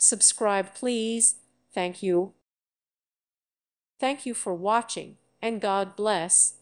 Subscribe, please. Thank you. Thank you for watching, and God bless.